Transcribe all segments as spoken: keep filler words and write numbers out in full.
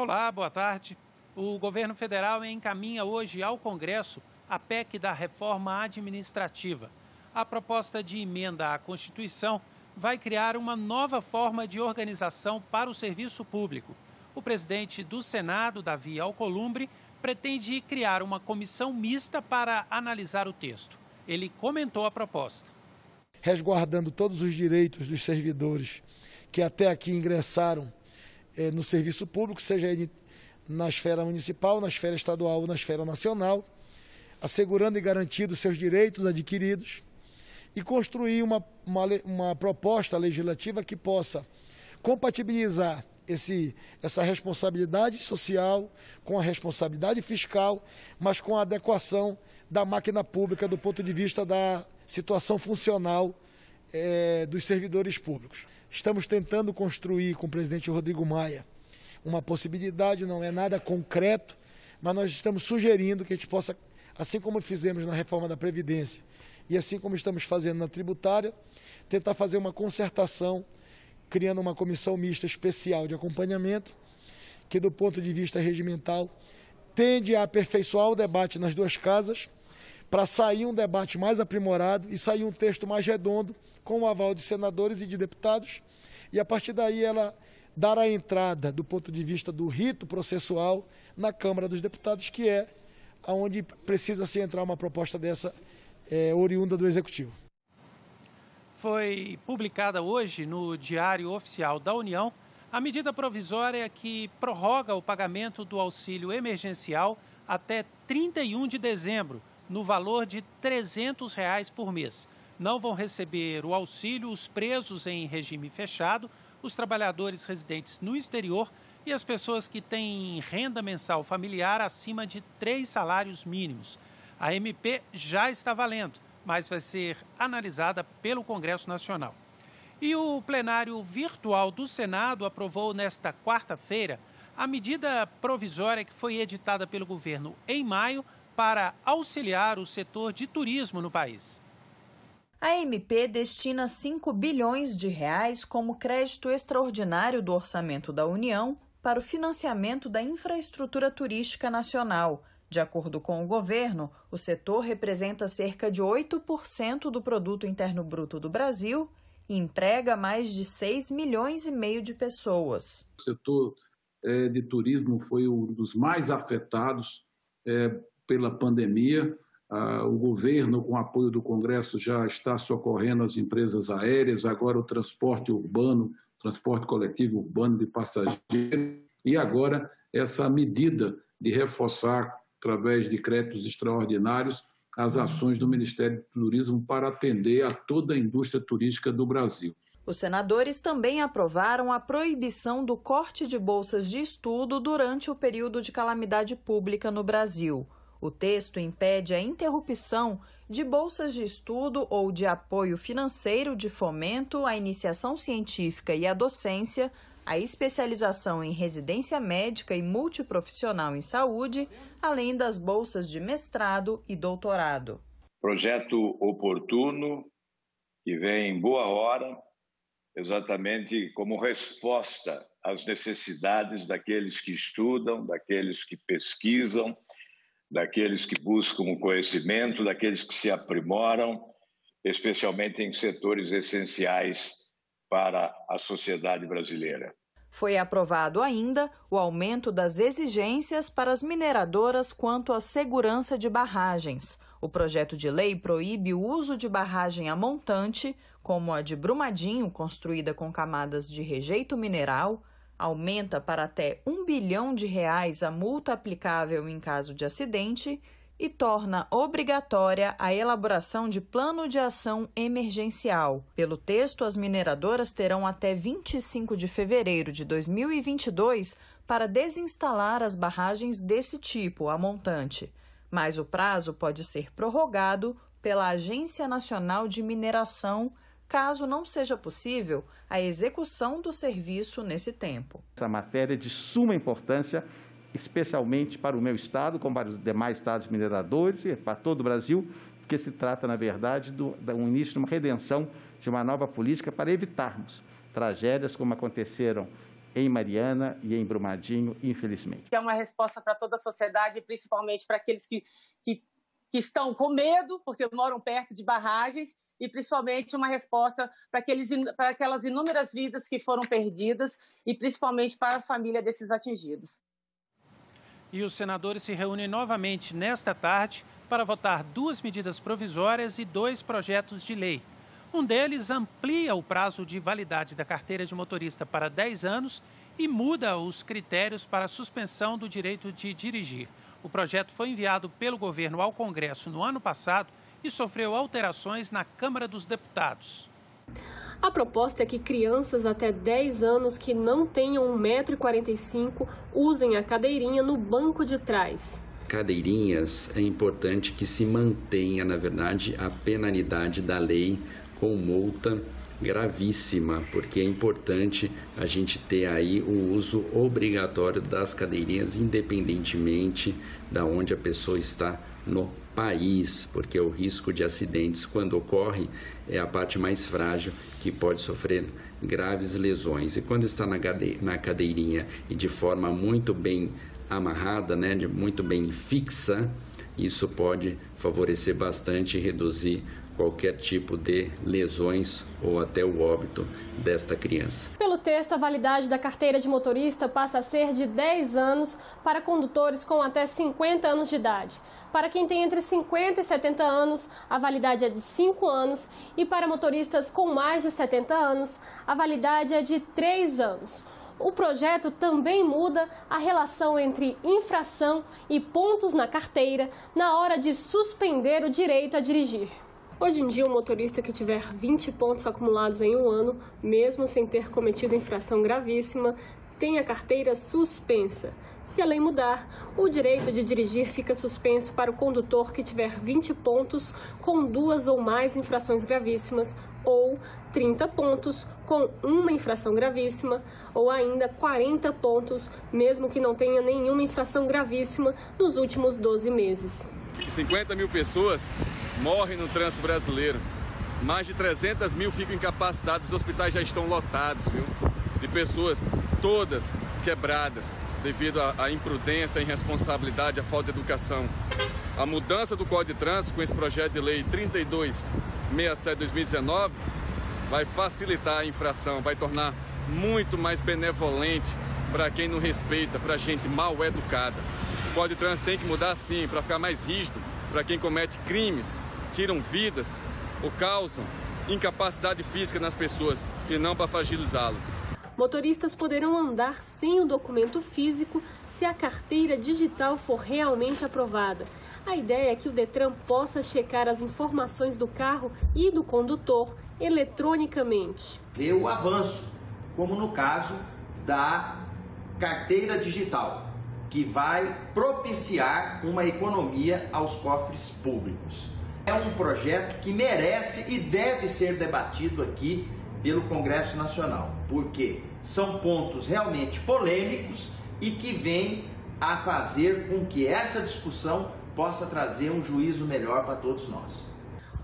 Olá, boa tarde. O governo federal encaminha hoje ao Congresso a P E C da reforma administrativa. A proposta de emenda à Constituição vai criar uma nova forma de organização para o serviço público. O presidente do Senado, Davi Alcolumbre, pretende criar uma comissão mista para analisar o texto. Ele comentou a proposta. Resguardando todos os direitos dos servidores que até aqui ingressaram eh, no serviço público, seja ele na esfera municipal, na esfera estadual ou na esfera nacional, assegurando e garantindo seus direitos adquiridos, e construir uma, uma, uma proposta legislativa que possa compatibilizar esse, essa responsabilidade social com a responsabilidade fiscal, mas com a adequação da máquina pública do ponto de vista da situação funcional eh, dos servidores públicos. Estamos tentando construir com o presidente Rodrigo Maia uma possibilidade, não é nada concreto, mas nós estamos sugerindo que a gente possa, assim como fizemos na reforma da Previdência, e assim como estamos fazendo na tributária, tentar fazer uma concertação, criando uma comissão mista especial de acompanhamento, que do ponto de vista regimental, tende a aperfeiçoar o debate nas duas casas, para sair um debate mais aprimorado e sair um texto mais redondo, com o aval de senadores e de deputados, e a partir daí ela dar a entrada, do ponto de vista do rito processual, na Câmara dos Deputados, que é onde precisa-se entrar uma proposta dessa É, oriunda do Executivo. Foi publicada hoje no Diário Oficial da União a medida provisória que prorroga o pagamento do auxílio emergencial até trinta e um de dezembro, no valor de trezentos reais por mês. Não vão receber o auxílio os presos em regime fechado, os trabalhadores residentes no exterior e as pessoas que têm renda mensal familiar acima de três salários mínimos. A M P já está valendo, mas vai ser analisada pelo Congresso Nacional. E o plenário virtual do Senado aprovou nesta quarta-feira a medida provisória que foi editada pelo governo em maio para auxiliar o setor de turismo no país. A M P destina cinco bilhões de reais como crédito extraordinário do orçamento da União para o financiamento da infraestrutura turística nacional. De acordo com o governo, o setor representa cerca de oito por cento do produto interno bruto do Brasil e emprega mais de seis milhões e meio de pessoas. O setor é, de turismo foi um dos mais afetados é, pela pandemia. Ah, o governo, com o apoio do Congresso, já está socorrendo as empresas aéreas, agora o transporte urbano, transporte coletivo urbano de passageiros, e agora essa medida de reforçar através de créditos extraordinários, as ações do Ministério do Turismo para atender a toda a indústria turística do Brasil. Os senadores também aprovaram a proibição do corte de bolsas de estudo durante o período de calamidade pública no Brasil. O texto impede a interrupção de bolsas de estudo ou de apoio financeiro de fomento à iniciação científica e à docência, a especialização em residência médica e multiprofissional em saúde, além das bolsas de mestrado e doutorado. Projeto oportuno que vem em boa hora, exatamente como resposta às necessidades daqueles que estudam, daqueles que pesquisam, daqueles que buscam o conhecimento, daqueles que se aprimoram, especialmente em setores essenciais para a sociedade brasileira. Foi aprovado ainda o aumento das exigências para as mineradoras quanto à segurança de barragens. O projeto de lei proíbe o uso de barragem a montante, como a de Brumadinho, construída com camadas de rejeito mineral, aumenta para até um bilhão de reais a multa aplicável em caso de acidente e torna obrigatória a elaboração de plano de ação emergencial. Pelo texto, as mineradoras terão até vinte e cinco de fevereiro de dois mil e vinte e dois para desinstalar as barragens desse tipo, a montante. Mas o prazo pode ser prorrogado pela Agência Nacional de Mineração, caso não seja possível a execução do serviço nesse tempo. Essa matéria é de suma importância, especialmente para o meu estado, como para os demais estados mineradores e para todo o Brasil, porque se trata, na verdade, do, do início de uma redenção de uma nova política para evitarmos tragédias como aconteceram em Mariana e em Brumadinho, infelizmente. É uma resposta para toda a sociedade, principalmente para aqueles que, que, que estão com medo, porque moram perto de barragens, e principalmente uma resposta para, aqueles, para aquelas inúmeras vidas que foram perdidas e principalmente para a família desses atingidos. E os senadores se reúnem novamente nesta tarde para votar duas medidas provisórias e dois projetos de lei. Um deles amplia o prazo de validade da carteira de motorista para dez anos e muda os critérios para a suspensão do direito de dirigir. O projeto foi enviado pelo governo ao Congresso no ano passado e sofreu alterações na Câmara dos Deputados. A proposta é que crianças até dez anos que não tenham um metro e quarenta e cinco usem a cadeirinha no banco de trás. Cadeirinhas, é importante que se mantenha, na verdade, a penalidade da lei com multa gravíssima, porque é importante a gente ter aí o uso obrigatório das cadeirinhas, independentemente de onde a pessoa está no país, porque o risco de acidentes, quando ocorre, é a parte mais frágil que pode sofrer graves lesões. E quando está na cadeirinha e de forma muito bem amarrada, né, muito bem fixa, isso pode favorecer bastante e reduzir qualquer tipo de lesões ou até o óbito desta criança. Pelo texto, a validade da carteira de motorista passa a ser de dez anos para condutores com até cinquenta anos de idade. Para quem tem entre cinquenta e setenta anos, a validade é de cinco anos e para motoristas com mais de setenta anos, a validade é de três anos. O projeto também muda a relação entre infração e pontos na carteira na hora de suspender o direito a dirigir. Hoje em dia, um motorista que tiver vinte pontos acumulados em um ano, mesmo sem ter cometido infração gravíssima, tem a carteira suspensa. Se a lei mudar, o direito de dirigir fica suspenso para o condutor que tiver vinte pontos com duas ou mais infrações gravíssimas, ou trinta pontos com uma infração gravíssima, ou ainda quarenta pontos, mesmo que não tenha nenhuma infração gravíssima nos últimos doze meses. cinquenta mil pessoas morrem no trânsito brasileiro. Mais de trezentas mil ficam incapacitados. Os hospitais já estão lotados, viu? De pessoas todas quebradas devido à imprudência, à irresponsabilidade, à falta de educação. A mudança do Código de Trânsito com esse projeto de lei trinta e dois sessenta e sete barra dois mil e dezenove vai facilitar a infração, vai tornar muito mais benevolente para quem não respeita, para gente mal educada. O Código de Trânsito tem que mudar sim, para ficar mais rígido, para quem comete crimes, tiram vidas ou causam incapacidade física nas pessoas e não para fragilizá-lo. Motoristas poderão andar sem o documento físico se a carteira digital for realmente aprovada. A ideia é que o Detran possa checar as informações do carro e do condutor eletronicamente. Vê o avanço, como no caso da carteira digital, que vai propiciar uma economia aos cofres públicos. É um projeto que merece e deve ser debatido aqui pelo Congresso Nacional, porque são pontos realmente polêmicos e que vêm a fazer com que essa discussão possa trazer um juízo melhor para todos nós.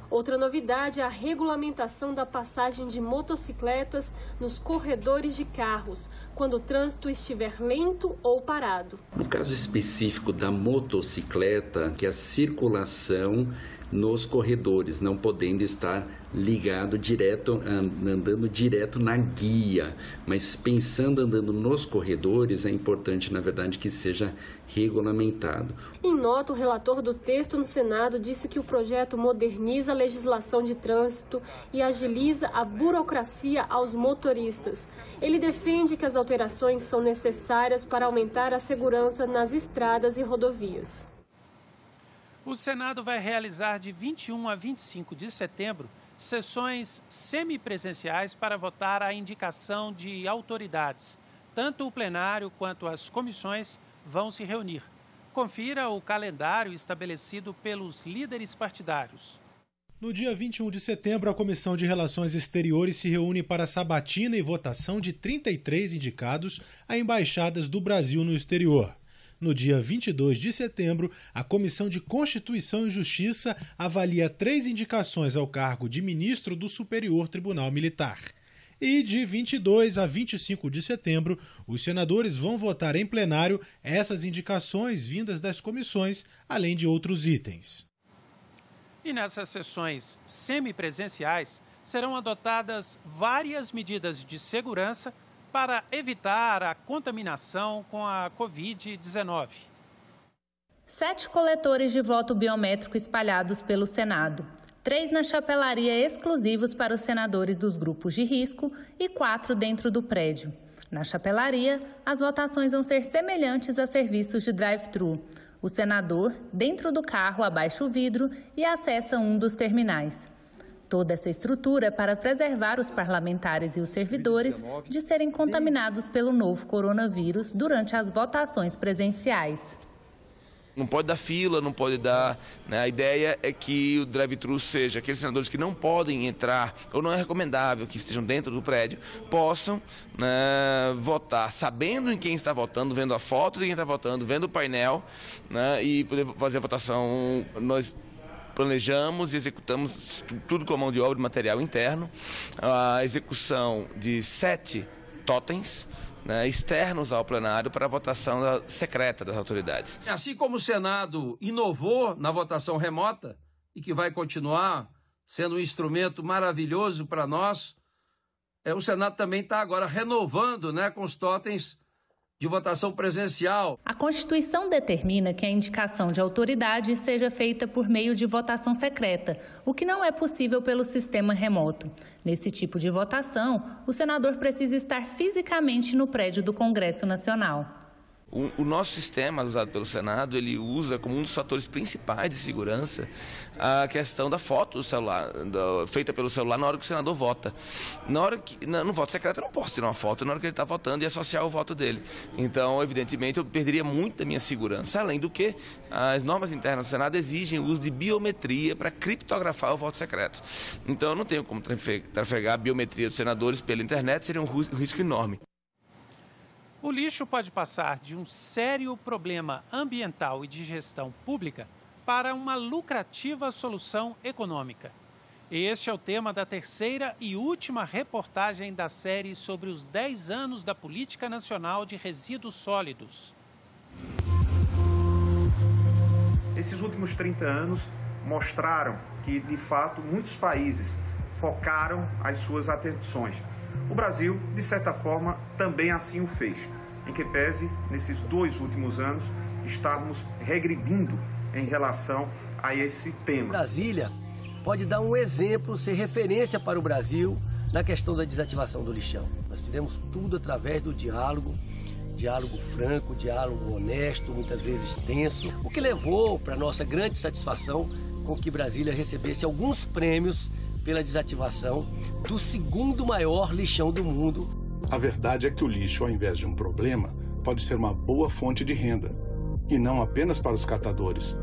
Outra novidade é a regulamentação da passagem de motocicletas nos corredores de carros, quando o trânsito estiver lento ou parado. No caso específico da motocicleta, que a circulação nos corredores, não podendo estar ligado direto, andando direto na guia, mas pensando andando nos corredores, é importante, na verdade, que seja regulamentado. Em nota, o relator do texto no Senado disse que o projeto moderniza a legislação de trânsito e agiliza a burocracia aos motoristas. Ele defende que as alterações são necessárias para aumentar a segurança nas estradas e rodovias. O Senado vai realizar de vinte e um a vinte e cinco de setembro sessões semipresenciais para votar a indicação de autoridades. Tanto o plenário quanto as comissões vão se reunir. Confira o calendário estabelecido pelos líderes partidários. No dia vinte e um de setembro, a Comissão de Relações Exteriores se reúne para sabatina e votação de trinta e três indicados a embaixadas do Brasil no exterior. No dia vinte e dois de setembro, a Comissão de Constituição e Justiça avalia três indicações ao cargo de ministro do Superior Tribunal Militar. E de vinte e dois a vinte e cinco de setembro, os senadores vão votar em plenário essas indicações vindas das comissões, além de outros itens. E nessas sessões semipresenciais, serão adotadas várias medidas de segurança para evitar a contaminação com a Covid dezenove. Sete coletores de voto biométrico espalhados pelo Senado, três na chapelaria exclusivos para os senadores dos grupos de risco e quatro dentro do prédio. Na chapelaria, as votações vão ser semelhantes a serviços de drive-thru. O senador, dentro do carro, abaixa o vidro e acessa um dos terminais. Toda essa estrutura para preservar os parlamentares e os servidores de serem contaminados pelo novo coronavírus durante as votações presenciais. Não pode dar fila, não pode dar... Né? A ideia é que o drive-thru seja aqueles senadores que não podem entrar, ou não é recomendável que estejam dentro do prédio, possam né, votar, sabendo em quem está votando, vendo a foto de quem está votando, vendo o painel né, e poder fazer a votação. Nós planejamos e executamos tudo com a mão de obra e material interno, a execução de sete totens né, externos ao plenário para a votação da, secreta das autoridades. Assim como o Senado inovou na votação remota e que vai continuar sendo um instrumento maravilhoso para nós, é, o Senado também está agora renovando né, com os totens de votação presencial. A Constituição determina que a indicação de autoridade seja feita por meio de votação secreta, o que não é possível pelo sistema remoto. Nesse tipo de votação, o senador precisa estar fisicamente no prédio do Congresso Nacional. O, o nosso sistema usado pelo Senado, ele usa como um dos fatores principais de segurança a questão da foto do celular, do, feita pelo celular na hora que o senador vota. Na hora que, no, no voto secreto eu não posso tirar uma foto na hora que ele está votando e associar o voto dele. Então, evidentemente, eu perderia muito da minha segurança. Além do que, as normas internas do Senado exigem o uso de biometria para criptografar o voto secreto. Então, eu não tenho como trafegar a biometria dos senadores pela internet, seria um risco enorme. O lixo pode passar de um sério problema ambiental e de gestão pública para uma lucrativa solução econômica. Este é o tema da terceira e última reportagem da série sobre os dez anos da Política Nacional de Resíduos Sólidos. Esses últimos trinta anos mostraram que, de fato, muitos países focaram as suas atenções. O Brasil, de certa forma, também assim o fez, em que pese, nesses dois últimos anos, estarmos regredindo em relação a esse tema. Brasília pode dar um exemplo, ser referência para o Brasil na questão da desativação do lixão. Nós fizemos tudo através do diálogo, diálogo franco, diálogo honesto, muitas vezes tenso, o que levou para nossa grande satisfação com que Brasília recebesse alguns prêmios pela desativação do segundo maior lixão do mundo. A verdade é que o lixo, ao invés de um problema, pode ser uma boa fonte de renda. E não apenas para os catadores.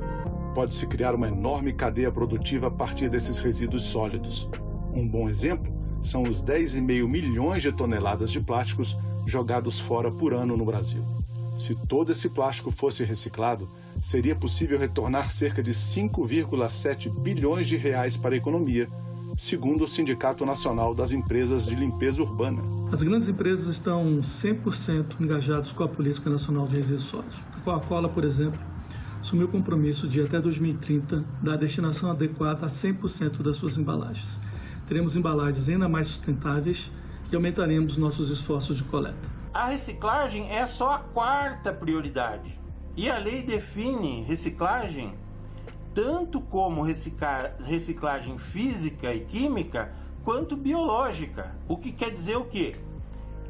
Pode-se criar uma enorme cadeia produtiva a partir desses resíduos sólidos. Um bom exemplo são os dez vírgula cinco milhões de toneladas de plásticos jogados fora por ano no Brasil. Se todo esse plástico fosse reciclado, seria possível retornar cerca de cinco vírgula sete bilhões de reais para a economia, segundo o Sindicato Nacional das Empresas de Limpeza Urbana. As grandes empresas estão cem por cento engajadas com a Política Nacional de Resíduos Sólidos. A Coca-Cola, por exemplo, assumiu o compromisso de, até dois mil e trinta, dar a destinação adequada a cem por cento das suas embalagens. Teremos embalagens ainda mais sustentáveis e aumentaremos nossos esforços de coleta. A reciclagem é só a quarta prioridade. E a lei define reciclagem tanto como reciclar, reciclagem física e química, quanto biológica. O que quer dizer o quê?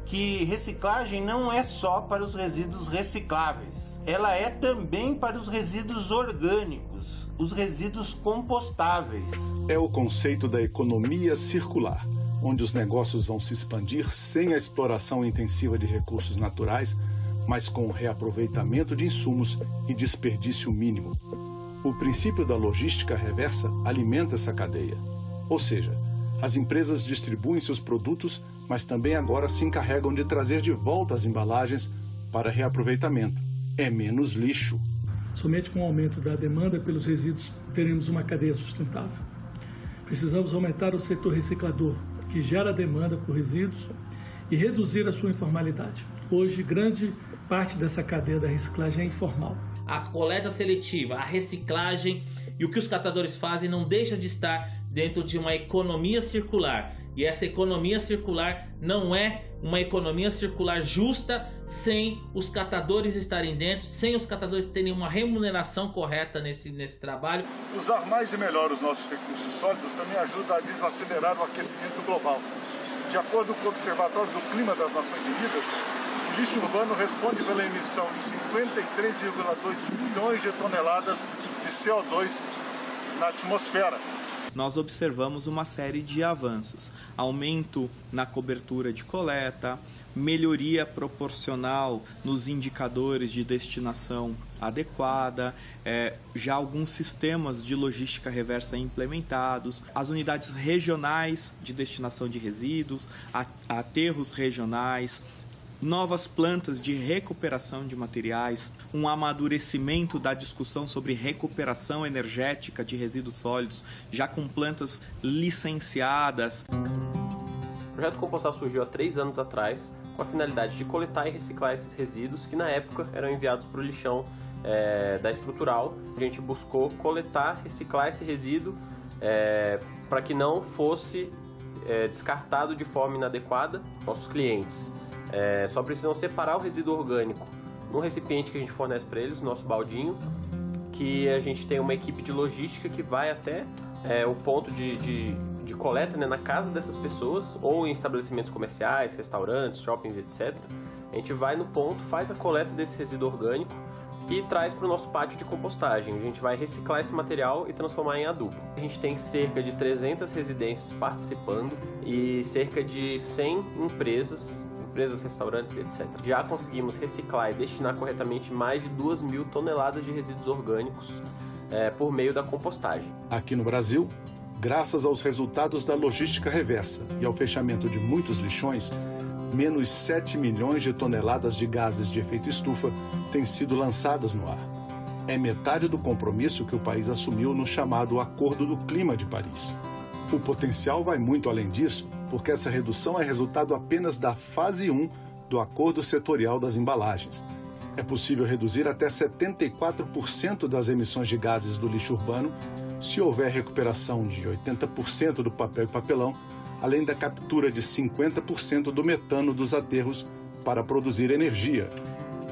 Que reciclagem não é só para os resíduos recicláveis. Ela é também para os resíduos orgânicos, os resíduos compostáveis. É o conceito da economia circular, onde os negócios vão se expandir sem a exploração intensiva de recursos naturais, mas com o reaproveitamento de insumos e desperdício mínimo. O princípio da logística reversa alimenta essa cadeia. Ou seja, as empresas distribuem seus produtos, mas também agora se encarregam de trazer de volta as embalagens para reaproveitamento. É menos lixo. Somente com o aumento da demanda pelos resíduos teremos uma cadeia sustentável. Precisamos aumentar o setor reciclador, que gera demanda por resíduos e reduzir a sua informalidade. Hoje, grande parte dessa cadeia da reciclagem é informal. A coleta seletiva, a reciclagem e o que os catadores fazem não deixa de estar dentro de uma economia circular. E essa economia circular não é uma economia circular justa sem os catadores estarem dentro, sem os catadores terem uma remuneração correta nesse, nesse trabalho. Usar mais e melhor os nossos recursos sólidos também ajuda a desacelerar o aquecimento global. De acordo com o Observatório do Clima das Nações Unidas, o lixo urbano responde pela emissão de cinquenta e três vírgula dois milhões de toneladas de C O dois na atmosfera. Nós observamos uma série de avanços, aumento na cobertura de coleta, melhoria proporcional nos indicadores de destinação adequada, é, já alguns sistemas de logística reversa implementados, as unidades regionais de destinação de resíduos, aterros regionais, novas plantas de recuperação de materiais, um amadurecimento da discussão sobre recuperação energética de resíduos sólidos, já com plantas licenciadas. O projeto Compostar surgiu há três anos atrás, com a finalidade de coletar e reciclar esses resíduos, que na época eram enviados para o lixão é, da Estrutural. A gente buscou coletar, reciclar esse resíduo é, para que não fosse é, descartado de forma inadequada nossos clientes. É, só precisam separar o resíduo orgânico no recipiente que a gente fornece para eles, o nosso baldinho, que a gente tem uma equipe de logística que vai até é, o ponto de, de, de coleta, né, na casa dessas pessoas ou em estabelecimentos comerciais, restaurantes, shoppings, etcétera. A gente vai no ponto, faz a coleta desse resíduo orgânico e traz para o nosso pátio de compostagem. A gente vai reciclar esse material e transformar em adubo. A gente tem cerca de trezentas residências participando e cerca de cem empresas empresas, restaurantes, etcétera. Já conseguimos reciclar e destinar corretamente mais de duas mil toneladas de resíduos orgânicos é, por meio da compostagem. Aqui no Brasil, graças aos resultados da logística reversa e ao fechamento de muitos lixões, menos sete milhões de toneladas de gases de efeito estufa têm sido lançadas no ar. É metade do compromisso que o país assumiu no chamado Acordo do Clima de Paris. O potencial vai muito além disso, porque essa redução é resultado apenas da fase um do Acordo Setorial das Embalagens. É possível reduzir até setenta e quatro por cento das emissões de gases do lixo urbano se houver recuperação de oitenta por cento do papel e papelão, além da captura de cinquenta por cento do metano dos aterros para produzir energia.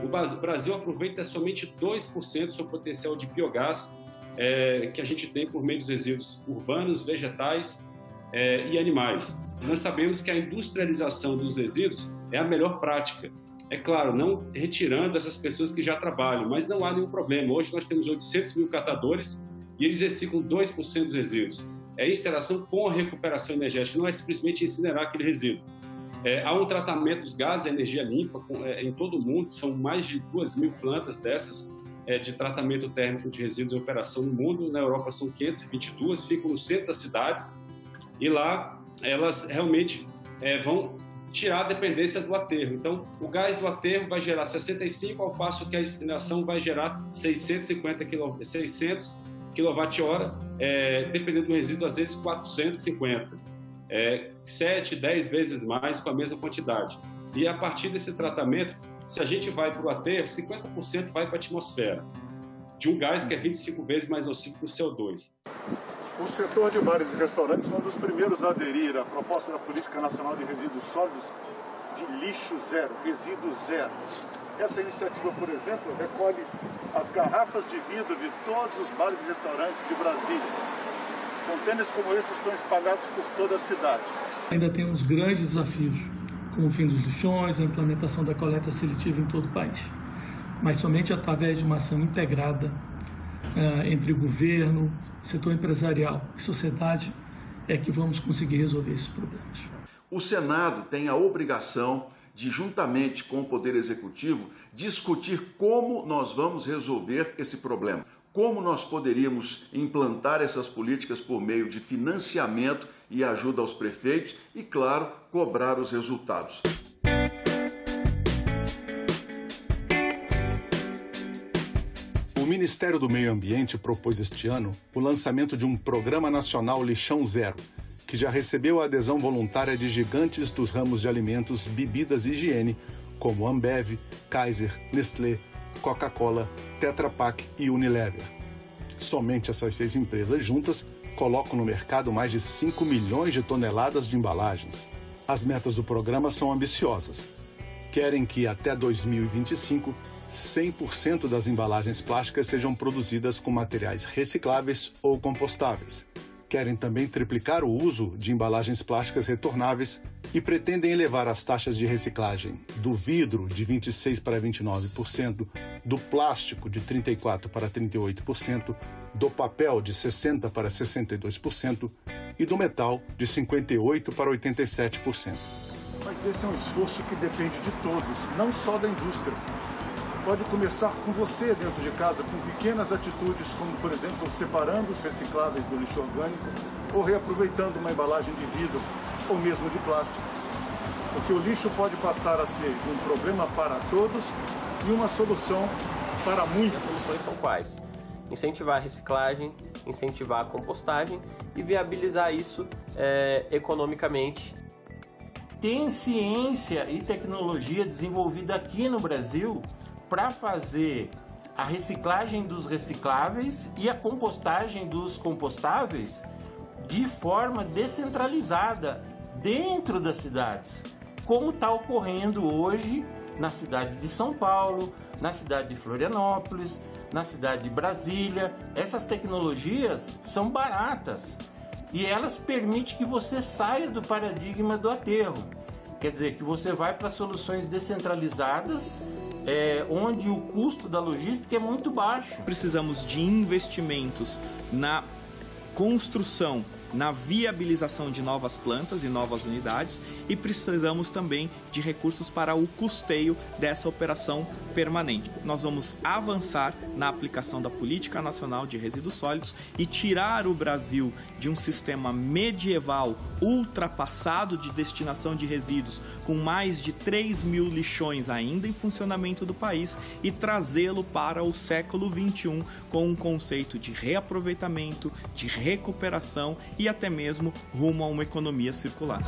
O Brasil aproveita somente dois por cento do seu potencial de biogás é, que a gente tem por meio dos resíduos urbanos, vegetais é, e animais. Nós sabemos que a industrialização dos resíduos é a melhor prática. É claro, não retirando essas pessoas que já trabalham, mas não há nenhum problema. Hoje nós temos oitocentos mil catadores e eles reciclam dois por cento dos resíduos. É a interação com a recuperação energética, não é simplesmente incinerar aquele resíduo. É, há um tratamento dos gases, energia limpa, com, é, em todo o mundo. São mais de duas mil plantas dessas é, de tratamento térmico de resíduos em operação no mundo. Na Europa são quinhentas e vinte e duas, ficam no centro das cidades e lá elas realmente é, vão tirar a dependência do aterro. Então, o gás do aterro vai gerar sessenta e cinco, ao passo que a incineração vai gerar seiscentos e cinquenta quilowatts-hora, é, dependendo do resíduo, às vezes quatrocentos e cinquenta, é, sete, dez vezes mais com a mesma quantidade. E a partir desse tratamento, se a gente vai para o aterro, cinquenta por cento vai para a atmosfera, de um gás que é vinte e cinco vezes mais nocivo que o C O dois. O setor de bares e restaurantes foi um dos primeiros a aderir à proposta da Política Nacional de Resíduos Sólidos de lixo zero, resíduo zero. Essa iniciativa, por exemplo, recolhe as garrafas de vidro de todos os bares e restaurantes de Brasília. Contêineres como esses estão espalhados por toda a cidade. Ainda temos grandes desafios, como o fim dos lixões, a implementação da coleta seletiva em todo o país. Mas somente através de uma ação integrada, entre governo, setor empresarial e sociedade, é que vamos conseguir resolver esses problemas. O Senado tem a obrigação de, juntamente com o Poder Executivo, discutir como nós vamos resolver esse problema, como nós poderíamos implantar essas políticas por meio de financiamento e ajuda aos prefeitos e, claro, cobrar os resultados. O Ministério do Meio Ambiente propôs este ano o lançamento de um Programa Nacional Lixão Zero, que já recebeu a adesão voluntária de gigantes dos ramos de alimentos, bebidas e higiene, como Ambev, Kaiser, Nestlé, Coca-Cola, Tetra Pak e Unilever. Somente essas seis empresas juntas colocam no mercado mais de cinco milhões de toneladas de embalagens. As metas do programa são ambiciosas. Querem que, até dois mil e vinte e cinco, cem por cento das embalagens plásticas sejam produzidas com materiais recicláveis ou compostáveis. Querem também triplicar o uso de embalagens plásticas retornáveis e pretendem elevar as taxas de reciclagem do vidro de vinte e seis por cento para vinte e nove por cento, do plástico de trinta e quatro por cento para trinta e oito por cento, do papel de sessenta por cento para sessenta e dois por cento e do metal de cinquenta e oito por cento para oitenta e sete por cento. Mas esse é um esforço que depende de todos, não só da indústria. Pode começar com você dentro de casa, com pequenas atitudes, como, por exemplo, separando os recicláveis do lixo orgânico ou reaproveitando uma embalagem de vidro ou mesmo de plástico. Porque o lixo pode passar a ser um problema para todos e uma solução para muitos. As soluções são quais? Incentivar a reciclagem, incentivar a compostagem e viabilizar isso é, economicamente. Tem ciência e tecnologia desenvolvida aqui no Brasil para fazer a reciclagem dos recicláveis e a compostagem dos compostáveis de forma descentralizada dentro das cidades, como está ocorrendo hoje na cidade de São Paulo, na cidade de Florianópolis, na cidade de Brasília. Essas tecnologias são baratas e elas permitem que você saia do paradigma do aterro. Quer dizer, que você vai para soluções descentralizadas, É, onde o custo da logística é muito baixo. Precisamos de investimentos na construção, na viabilização de novas plantas e novas unidades e precisamos também de recursos para o custeio dessa operação permanente. Nós vamos avançar na aplicação da Política Nacional de Resíduos Sólidos e tirar o Brasil de um sistema medieval ultrapassado de destinação de resíduos, com mais de três mil lixões ainda em funcionamento do país, e trazê-lo para o século vinte e um com um conceito de reaproveitamento, de recuperação e até mesmo rumo a uma economia circular.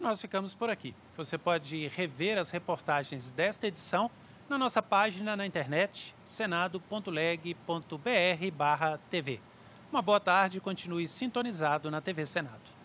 Nós ficamos por aqui. Você pode rever as reportagens desta edição na nossa página na internet, senado ponto leg ponto br barra tv. Uma boa tarde e continue sintonizado na T V Senado.